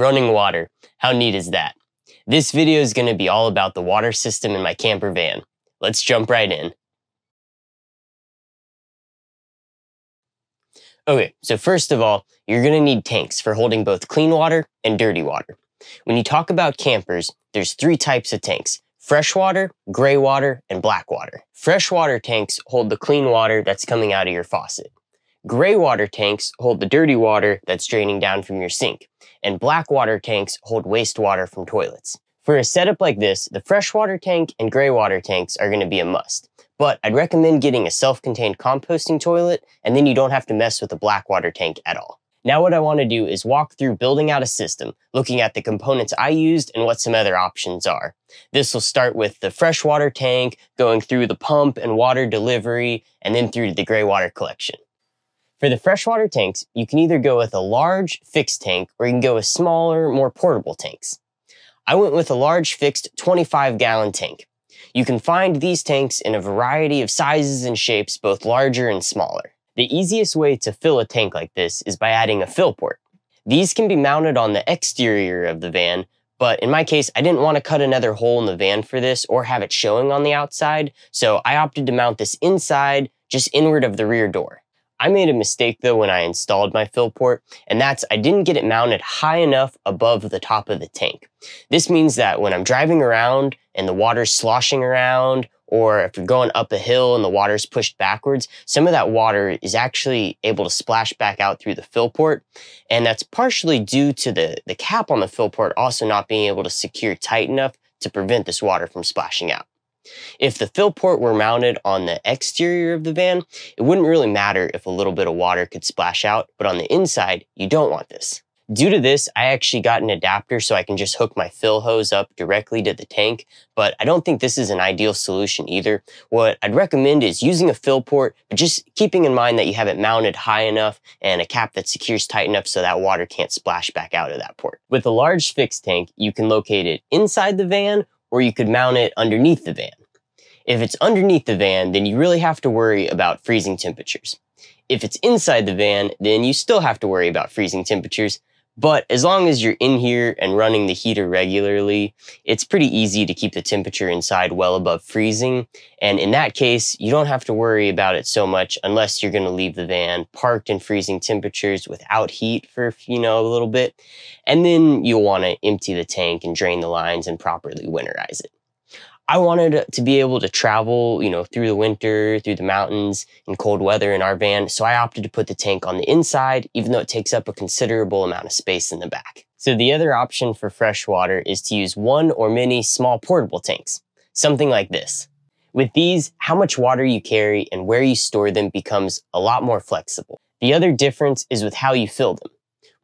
running water. How neat is that? This video is going to be all about the water system in my camper van. Let's jump right in. Okay, so first of all, you're going to need tanks for holding both clean water and dirty water. When you talk about campers, there's three types of tanks: freshwater, gray water, and black water. Freshwater tanks hold the clean water that's coming out of your faucet. Gray water tanks hold the dirty water that's draining down from your sink. And black water tanks hold wastewater from toilets. For a setup like this, the freshwater tank and gray water tanks are going to be a must. But I'd recommend getting a self-contained composting toilet, and then you don't have to mess with the black water tank at all. Now what I want to do is walk through building out a system, looking at the components I used and what some other options are. This will start with the freshwater tank, going through the pump and water delivery, and then through to the gray water collection. For the freshwater tanks, you can either go with a large fixed tank, or you can go with smaller, more portable tanks. I went with a large fixed 25-gallon tank. You can find these tanks in a variety of sizes and shapes, both larger and smaller. The easiest way to fill a tank like this is by adding a fill port. These can be mounted on the exterior of the van, but in my case, I didn't want to cut another hole in the van for this or have it showing on the outside, so I opted to mount this inside, just inward of the rear door. I made a mistake though when I installed my fill port, and that's I didn't get it mounted high enough above the top of the tank. This means that when I'm driving around and the water's sloshing around, or if you're going up a hill and the water's pushed backwards, some of that water is actually able to splash back out through the fill port. And that's partially due to the cap on the fill port also not being able to secure tight enough to prevent this water from splashing out. If the fill port were mounted on the exterior of the van, it wouldn't really matter if a little bit of water could splash out, but on the inside, you don't want this. Due to this, I actually got an adapter so I can just hook my fill hose up directly to the tank, but I don't think this is an ideal solution either. What I'd recommend is using a fill port, but just keeping in mind that you have it mounted high enough and a cap that secures tight enough so that water can't splash back out of that port. With a large fixed tank, you can locate it inside the van, or you could mount it underneath the van. If it's underneath the van, then you really have to worry about freezing temperatures. If it's inside the van, then you still have to worry about freezing temperatures, but as long as you're in here and running the heater regularly, it's pretty easy to keep the temperature inside well above freezing, and in that case, you don't have to worry about it so much unless you're gonna leave the van parked in freezing temperatures without heat for, a little bit, and then you'll wanna empty the tank and drain the lines and properly winterize it. I wanted to be able to travel, through the winter, through the mountains, in cold weather in our van, so I opted to put the tank on the inside, even though it takes up a considerable amount of space in the back. So the other option for fresh water is to use one or many small portable tanks, something like this. With these, how much water you carry and where you store them becomes a lot more flexible. The other difference is with how you fill them.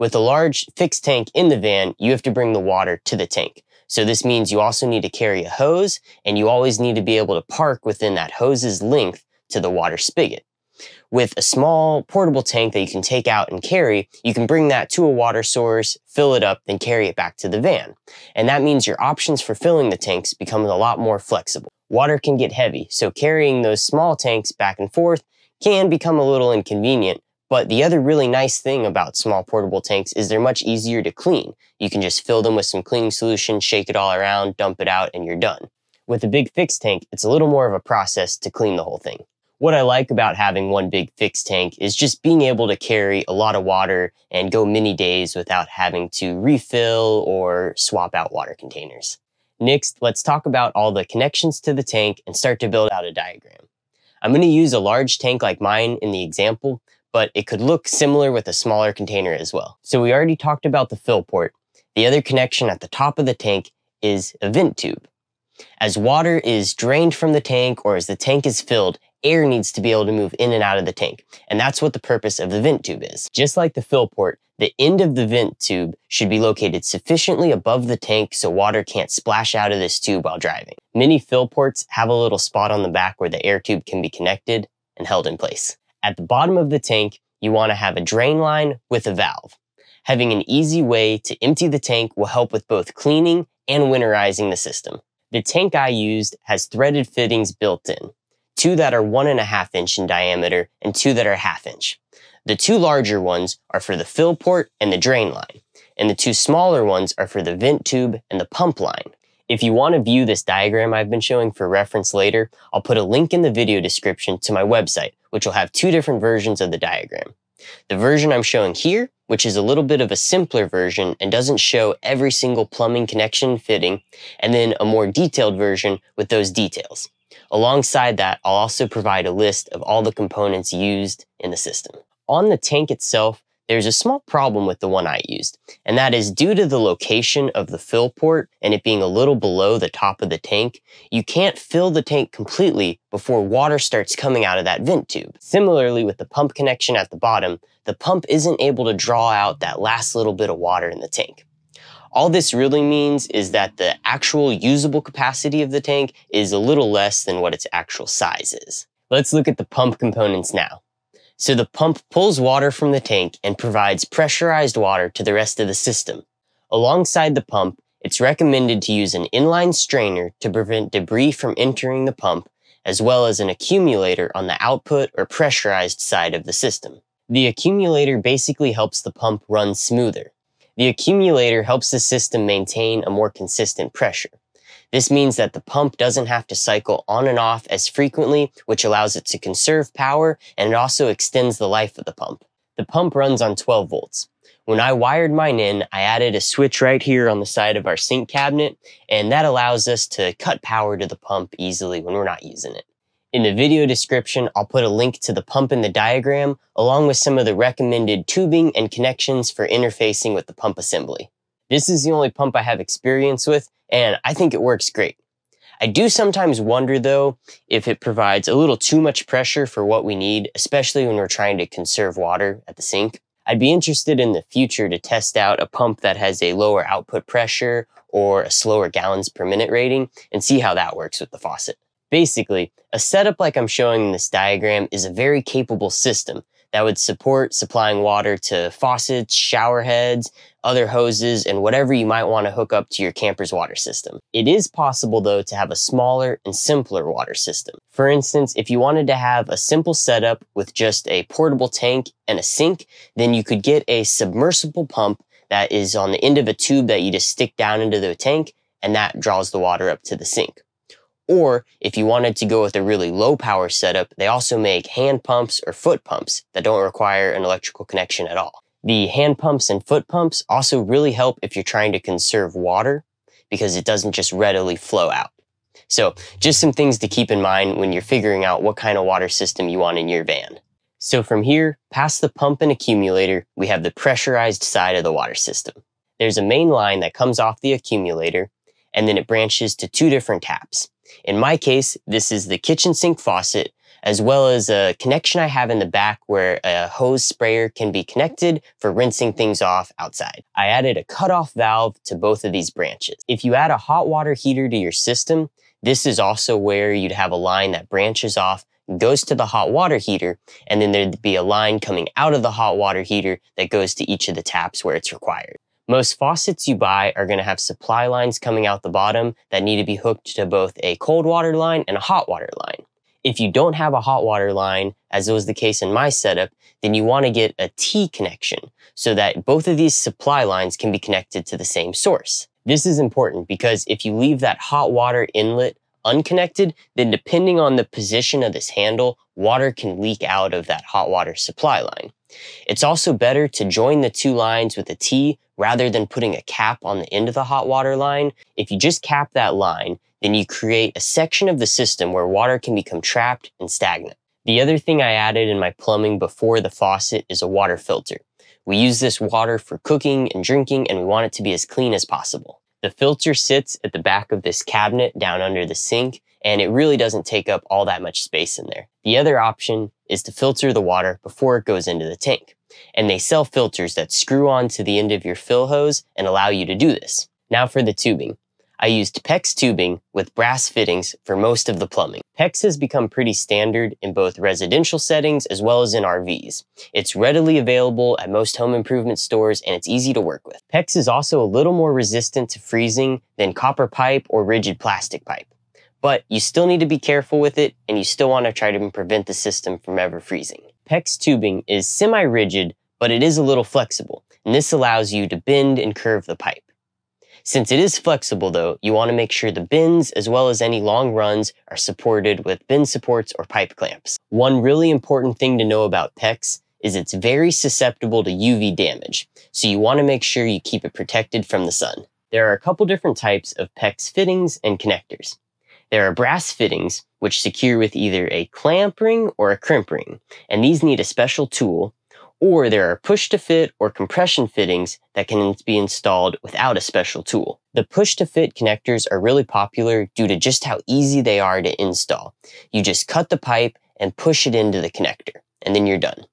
With a large fixed tank in the van, you have to bring the water to the tank. So this means you also need to carry a hose, and you always need to be able to park within that hose's length to the water spigot. With a small portable tank that you can take out and carry, you can bring that to a water source, fill it up, then carry it back to the van. And that means your options for filling the tanks become a lot more flexible. Water can get heavy, so carrying those small tanks back and forth can become a little inconvenient. But the other really nice thing about small portable tanks is they're much easier to clean. You can just fill them with some cleaning solution, shake it all around, dump it out, and you're done. With a big fixed tank, it's a little more of a process to clean the whole thing. What I like about having one big fixed tank is just being able to carry a lot of water and go many days without having to refill or swap out water containers. Next, let's talk about all the connections to the tank and start to build out a diagram. I'm going to use a large tank like mine in the example, but it could look similar with a smaller container as well. So we already talked about the fill port. The other connection at the top of the tank is a vent tube. As water is drained from the tank or as the tank is filled, air needs to be able to move in and out of the tank. And that's what the purpose of the vent tube is. Just like the fill port, the end of the vent tube should be located sufficiently above the tank so water can't splash out of this tube while driving. Many fill ports have a little spot on the back where the air tube can be connected and held in place. At the bottom of the tank, you want to have a drain line with a valve. Having an easy way to empty the tank will help with both cleaning and winterizing the system. The tank I used has threaded fittings built in, 2 that are 1.5 inch in diameter and 2 that are 1/2 inch. The 2 larger ones are for the fill port and the drain line. and the two smaller ones are for the vent tube and the pump line. If you want to view this diagram I've been showing for reference later, I'll put a link in the video description to my website, which will have two different versions of the diagram. The version I'm showing here, which is a little bit of a simpler version and doesn't show every single plumbing connection fitting, and then a more detailed version with those details. Alongside that, I'll also provide a list of all the components used in the system. On the tank itself, there's a small problem with the one I used, and that is due to the location of the fill port and it being a little below the top of the tank, you can't fill the tank completely before water starts coming out of that vent tube. Similarly, with the pump connection at the bottom, the pump isn't able to draw out that last little bit of water in the tank. All this really means is that the actual usable capacity of the tank is a little less than what its actual size is. Let's look at the pump components now. So the pump pulls water from the tank and provides pressurized water to the rest of the system. Alongside the pump, it's recommended to use an inline strainer to prevent debris from entering the pump, as well as an accumulator on the output or pressurized side of the system. The accumulator basically helps the pump run smoother. The accumulator helps the system maintain a more consistent pressure. This means that the pump doesn't have to cycle on and off as frequently, which allows it to conserve power, and it also extends the life of the pump. The pump runs on 12 volts. When I wired mine in, I added a switch right here on the side of our sink cabinet, and that allows us to cut power to the pump easily when we're not using it. In the video description, I'll put a link to the pump in the diagram, along with some of the recommended tubing and connections for interfacing with the pump assembly. This is the only pump I have experience with, and I think it works great. I do sometimes wonder, though, if it provides a little too much pressure for what we need, especially when we're trying to conserve water at the sink. I'd be interested in the future to test out a pump that has a lower output pressure or a slower gallons per minute rating and see how that works with the faucet. Basically, a setup like I'm showing in this diagram is a very capable system that would support supplying water to faucets, shower heads, other hoses, and whatever you might want to hook up to your camper's water system. It is possible, though, to have a smaller and simpler water system. For instance, if you wanted to have a simple setup with just a portable tank and a sink, then you could get a submersible pump that is on the end of a tube that you just stick down into the tank, and that draws the water up to the sink. Or if you wanted to go with a really low power setup, they also make hand pumps or foot pumps that don't require an electrical connection at all. The hand pumps and foot pumps also really help if you're trying to conserve water because it doesn't just readily flow out. So just some things to keep in mind when you're figuring out what kind of water system you want in your van. So from here, past the pump and accumulator, we have the pressurized side of the water system. There's a main line that comes off the accumulator, and then it branches to two different taps. In my case, this is the kitchen sink faucet, as well as a connection I have in the back where a hose sprayer can be connected for rinsing things off outside. I added a cutoff valve to both of these branches. If you add a hot water heater to your system, this is also where you'd have a line that branches off, goes to the hot water heater, and then there'd be a line coming out of the hot water heater that goes to each of the taps where it's required. Most faucets you buy are going to have supply lines coming out the bottom that need to be hooked to both a cold water line and a hot water line. If you don't have a hot water line, as was the case in my setup, then you want to get a T connection so that both of these supply lines can be connected to the same source. This is important because if you leave that hot water inlet unconnected, then depending on the position of this handle, water can leak out of that hot water supply line. It's also better to join the two lines with a T rather than putting a cap on the end of the hot water line. If you just cap that line, then you create a section of the system where water can become trapped and stagnant. The other thing I added in my plumbing before the faucet is a water filter. We use this water for cooking and drinking, and we want it to be as clean as possible. The filter sits at the back of this cabinet down under the sink, and it really doesn't take up all that much space in there. The other option is to filter the water before it goes into the tank. And they sell filters that screw on to the end of your fill hose and allow you to do this. Now for the tubing. I used PEX tubing with brass fittings for most of the plumbing. PEX has become pretty standard in both residential settings as well as in RVs. It's readily available at most home improvement stores, and it's easy to work with. PEX is also a little more resistant to freezing than copper pipe or rigid plastic pipe. But you still need to be careful with it, and you still want to try to prevent the system from ever freezing. PEX tubing is semi-rigid, but it is a little flexible, and this allows you to bend and curve the pipe. Since it is flexible though, you want to make sure the bends as well as any long runs are supported with bend supports or pipe clamps. One really important thing to know about PEX is it's very susceptible to UV damage, so you want to make sure you keep it protected from the sun. There are a couple different types of PEX fittings and connectors. There are brass fittings, which secure with either a clamp ring or a crimp ring, and these need a special tool, or there are push-to-fit or compression fittings that can be installed without a special tool. The push-to-fit connectors are really popular due to just how easy they are to install. You just cut the pipe and push it into the connector, and then you're done.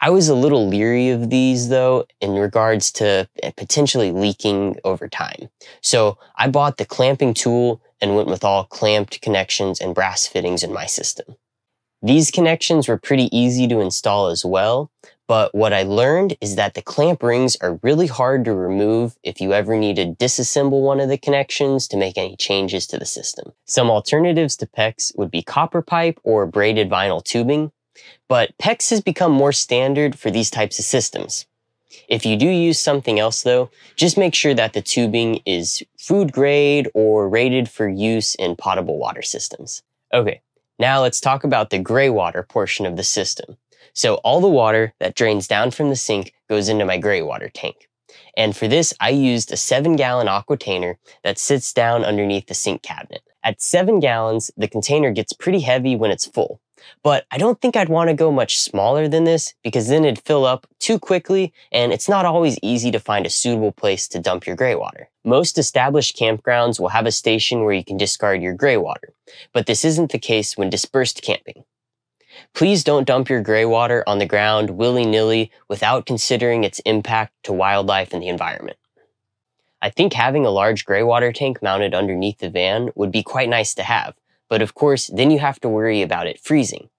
I was a little leery of these though in regards to potentially leaking over time. So I bought the clamping tool and went with all clamped connections and brass fittings in my system. These connections were pretty easy to install as well, but what I learned is that the clamp rings are really hard to remove if you ever need to disassemble one of the connections to make any changes to the system. Some alternatives to PEX would be copper pipe or braided vinyl tubing, but PEX has become more standard for these types of systems. If you do use something else though, just make sure that the tubing is food grade or rated for use in potable water systems. Okay, now let's talk about the gray water portion of the system. So all the water that drains down from the sink goes into my gray water tank. And for this, I used a 7-gallon Aquatainer that sits down underneath the sink cabinet. At 7 gallons, the container gets pretty heavy when it's full. But I don't think I'd want to go much smaller than this because then it'd fill up too quickly and it's not always easy to find a suitable place to dump your gray water. Most established campgrounds will have a station where you can discard your gray water, but this isn't the case when dispersed camping. Please don't dump your gray water on the ground willy-nilly without considering its impact to wildlife and the environment. I think having a large gray water tank mounted underneath the van would be quite nice to have. But of course, then you have to worry about it freezing.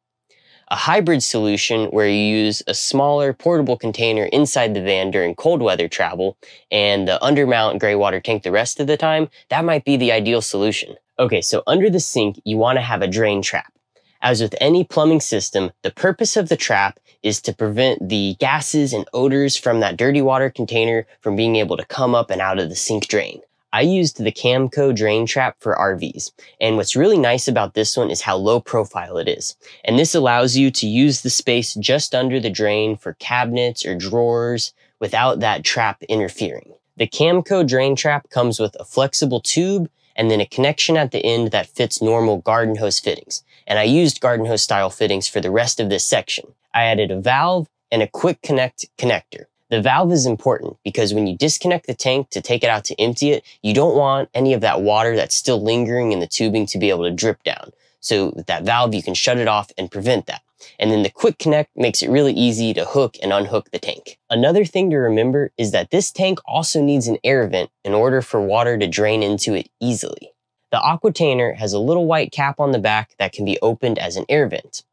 A hybrid solution where you use a smaller portable container inside the van during cold weather travel and the undermount gray water tank the rest of the time, that might be the ideal solution. Okay, so under the sink, you want to have a drain trap. As with any plumbing system, the purpose of the trap is to prevent the gases and odors from that dirty water container from being able to come up and out of the sink drain. I used the Camco drain trap for RVs, and what's really nice about this one is how low profile it is. And this allows you to use the space just under the drain for cabinets or drawers without that trap interfering. The Camco drain trap comes with a flexible tube and then a connection at the end that fits normal garden hose fittings. And I used garden hose style fittings for the rest of this section. I added a valve and a quick connect connector. The valve is important because when you disconnect the tank to take it out to empty it, you don't want any of that water that's still lingering in the tubing to be able to drip down. So with that valve, you can shut it off and prevent that. And then the quick connect makes it really easy to hook and unhook the tank. Another thing to remember is that this tank also needs an air vent in order for water to drain into it easily. The Aquatainer has a little white cap on the back that can be opened as an air vent.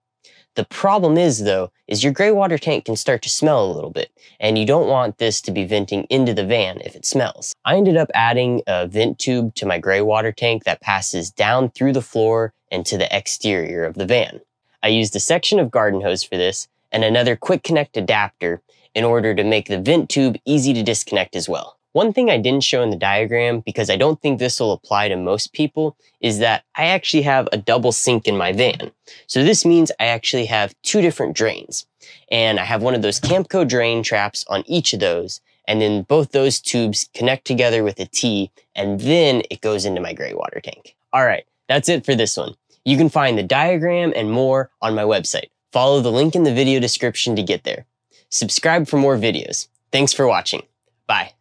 The problem is though, is your gray water tank can start to smell a little bit, and you don't want this to be venting into the van if it smells. I ended up adding a vent tube to my gray water tank that passes down through the floor and to the exterior of the van. I used a section of garden hose for this and another quick connect adapter in order to make the vent tube easy to disconnect as well. One thing I didn't show in the diagram, because I don't think this will apply to most people, is that I actually have a double sink in my van. So this means I actually have two different drains. And I have one of those Camco drain traps on each of those, and then both those tubes connect together with a T, and then it goes into my gray water tank. All right, that's it for this one. You can find the diagram and more on my website. Follow the link in the video description to get there. Subscribe for more videos. Thanks for watching. Bye.